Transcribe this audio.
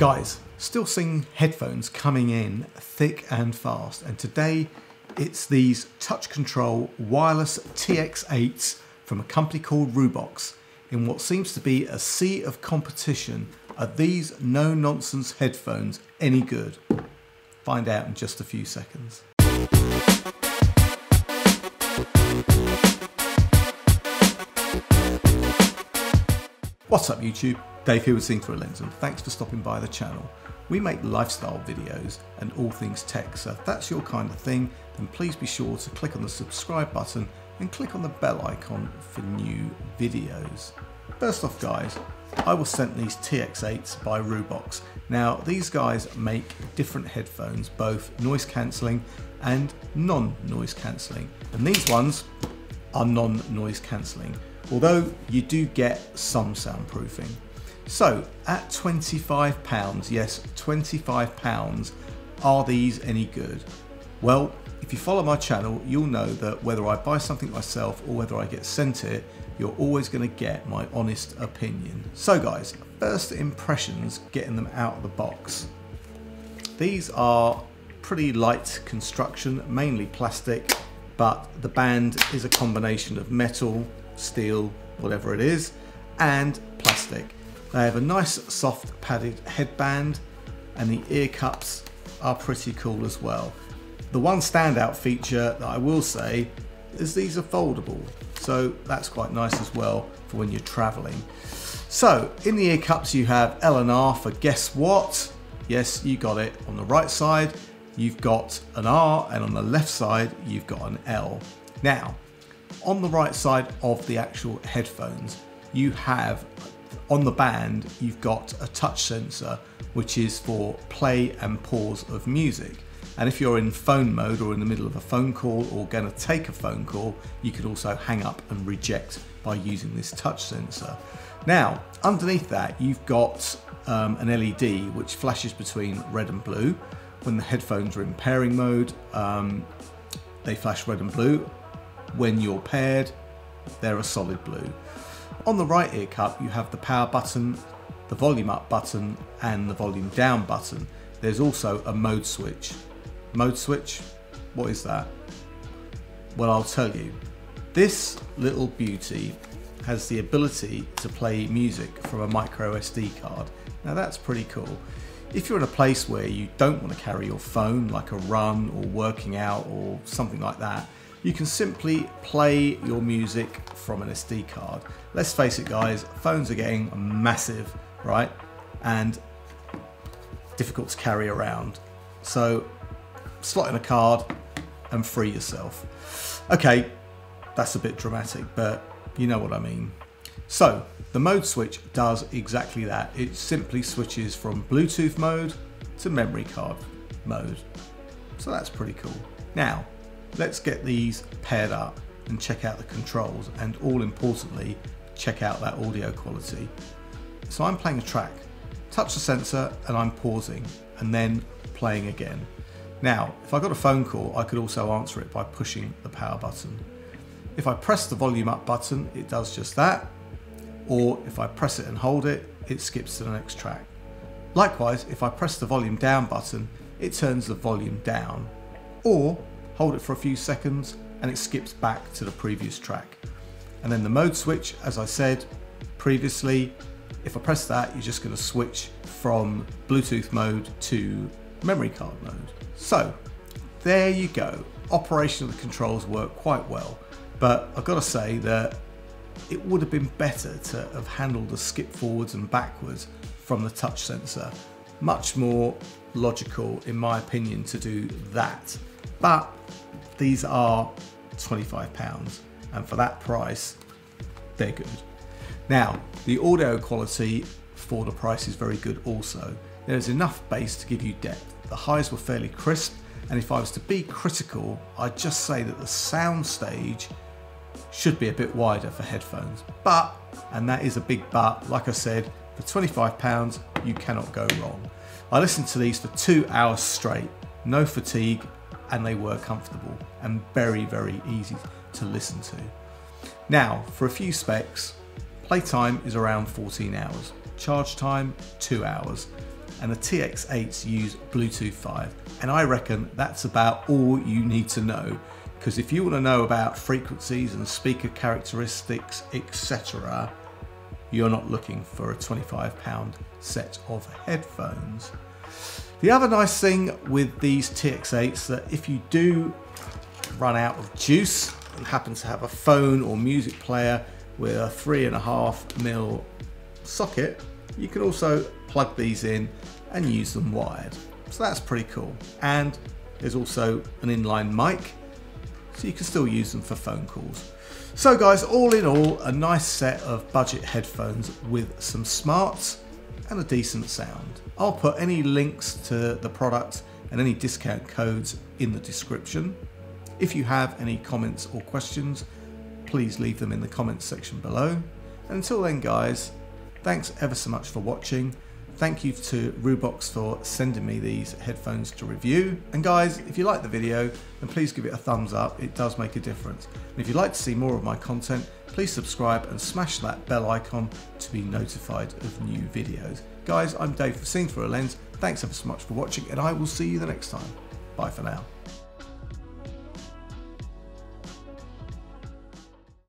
Guys, still seeing headphones coming in thick and fast, and today it's these touch control wireless TX8s from a company called Riwbox. In what seems to be a sea of competition, are these no-nonsense headphones any good? Find out in just a few seconds. What's up YouTube? Dave here with Seen Through a Lens, and thanks for stopping by the channel. We make lifestyle videos and all things tech, so if that's your kind of thing, then please be sure to click on the subscribe button and click on the bell icon for new videos. First off guys, I was sent these TX8s by Riwbox. Now these guys make different headphones, both noise cancelling and non-noise cancelling, and these ones are non-noise cancelling, although you do get some soundproofing. So at £25, yes, £25, are these any good? Well, if you follow my channel, you'll know that whether I buy something myself or whether I get sent it, you're always gonna get my honest opinion. So guys, first impressions getting them out of the box. These are pretty light construction, mainly plastic, but the band is a combination of metal, steel, whatever it is, and plastic. They have a nice soft padded headband, and the ear cups are pretty cool as well. The one standout feature that I will say is these are foldable, so that's quite nice as well for when you're traveling. So in the ear cups you have L and R for guess what? Yes, you got it. On the right side you've got an R, and on the left side you've got an L. Now on the right side of the actual headphones, you have on the band, you've got a touch sensor, which is for play and pause of music. And if you're in phone mode or in the middle of a phone call or gonna take a phone call, you could also hang up and reject by using this touch sensor. Now, underneath that, you've got an LED which flashes between red and blue. When the headphones are in pairing mode, they flash red and blue. When you're paired, they're a solid blue. On the right ear cup, you have the power button, the volume up button, and the volume down button. There's also a mode switch. Mode switch, what is that? Well, I'll tell you. This little beauty has the ability to play music from a micro SD card. Now that's pretty cool. If you're in a place where you don't want to carry your phone, like a run or working out or something like that, you can simply play your music from an SD card. Let's face it guys, phones are getting massive, right? And difficult to carry around. So slot in a card and free yourself. Okay, that's a bit dramatic, but you know what I mean. So the mode switch does exactly that. It simply switches from Bluetooth mode to memory card mode. So that's pretty cool. Now, let's get these paired up and check out the controls, and all importantly, check out that audio quality. So I'm playing a track, touch the sensor and I'm pausing and then playing again. Now, if I got a phone call, I could also answer it by pushing the power button. If I press the volume up button, it does just that. Or if I press it and hold it, it skips to the next track. Likewise, if I press the volume down button, it turns the volume down. Or hold it for a few seconds and it skips back to the previous track. And then the mode switch, as I said previously, if I press that, you're just going to switch from Bluetooth mode to memory card mode. So there you go. Operation of the controls work quite well, but I've got to say that it would have been better to have handled the skip forwards and backwards from the touch sensor. Much more logical, in my opinion, to do that. But these are £25, and for that price, they're good. Now, the audio quality for the price is very good also. There's enough bass to give you depth. The highs were fairly crisp, and if I was to be critical, I'd just say that the sound stage should be a bit wider for headphones. But, and that is a big but, like I said, for £25, you cannot go wrong. I listened to these for 2 hours straight, no fatigue, and they were comfortable and very, very easy to listen to. Now, for a few specs, playtime is around 14 hours, charge time 2 hours, and the TX8s use Bluetooth 5. And I reckon that's about all you need to know, because if you want to know about frequencies and speaker characteristics, etc., you're not looking for a £25 set of headphones. The other nice thing with these TX8s that if you do run out of juice and happen to have a phone or music player with a 3.5mm socket, you can also plug these in and use them wired. So that's pretty cool. And there's also an inline mic, so you can still use them for phone calls. So guys, all in all, a nice set of budget headphones with some smarts and a decent sound. I'll put any links to the product and any discount codes in the description. If you have any comments or questions, please leave them in the comments section below. And until then guys, thanks ever so much for watching. Thank you to Riwbox for sending me these headphones to review. And guys, if you like the video, then please give it a thumbs up. It does make a difference. And if you'd like to see more of my content, please subscribe and smash that bell icon to be notified of new videos. Guys, I'm Dave from Seen Through a Lens. Thanks ever so much for watching, and I will see you the next time. Bye for now.